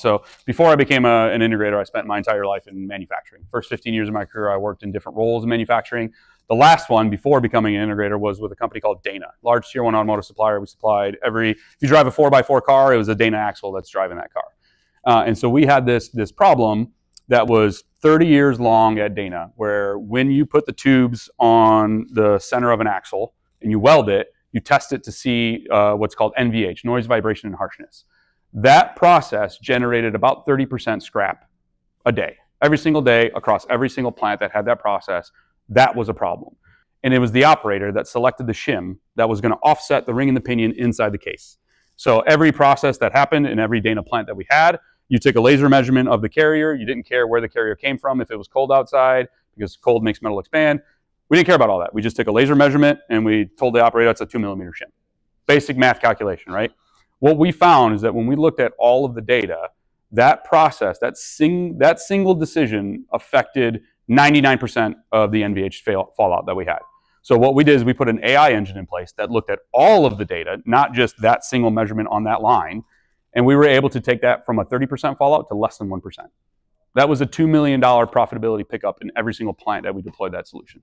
So before I became an integrator, I spent my entire life in manufacturing. First 15 years of my career, I worked in different roles in manufacturing. The last one before becoming an integrator was with a company called Dana, large tier one automotive supplier. We supplied every, if you drive a 4x4 car, it was a Dana axle that's driving that car. And so we had this problem that was 30 years long at Dana, where when you put the tubes on the center of an axle and you weld it, you test it to see what's called NVH, noise, vibration, and harshness. That process generated about 30% scrap a day. Every single day across every single plant that had that process, that was a problem. And it was the operator that selected the shim that was going to offset the ring and the pinion inside the case. So every process that happened in every Dana plant that we had, you took a laser measurement of the carrier. You didn't care where the carrier came from, if it was cold outside, because cold makes metal expand. We didn't care about all that. We just took a laser measurement and we told the operator that's a 2mm shim. Basic math calculation, right? What we found is that when we looked at all of the data, that process, that single decision affected 99% of the NVH fallout that we had. So what we did is we put an AI engine in place that looked at all of the data, not just that single measurement on that line, and we were able to take that from a 30% fallout to less than 1%. That was a $2 million profitability pickup in every single plant that we deployed that solution.